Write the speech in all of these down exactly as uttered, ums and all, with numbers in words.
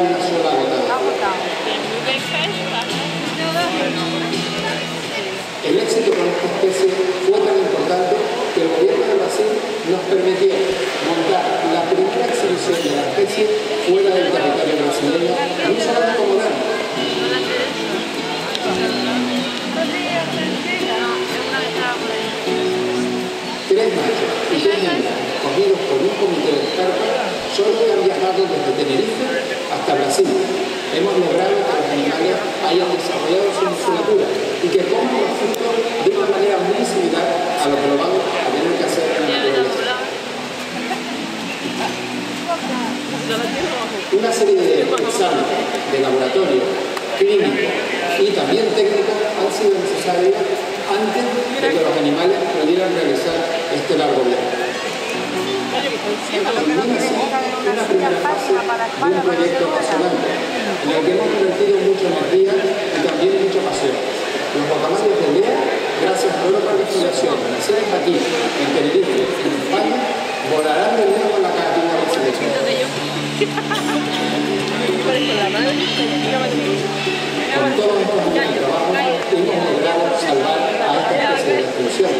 una sola gota. El éxito con esta especie fue tan importante que el gobierno de Brasil nos permitió montar la primera exhibición de la especie fuera del territorio brasileño en un salón comunal. Tres machos y tres hembras, cogidos por un comité de expertos, solo han viajado desde Tenerife hasta Brasil. Hemos logrado que los animales hayan desarrollado su musculatura y que coman los frutos de una manera muy similar a lo que lo vamos a tener que hacer en la naturaleza. Una serie de exámenes de laboratorio, clínico y también técnico han sido necesarios antes de que los animales pudieran realizar este largo viaje. También así, una primera fase de un proyecto apasionante, en el que hemos invertido mucha energía y también mucha pasión. Los guacamayos de Lea, gracias a una participación de seres aquí, en Tenerife, en España, volarán de nuevo con la cartilla de selección. Con todos estos años de trabajo, hemos logrado salvar a esta especie de extinción.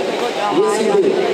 Y es sin duda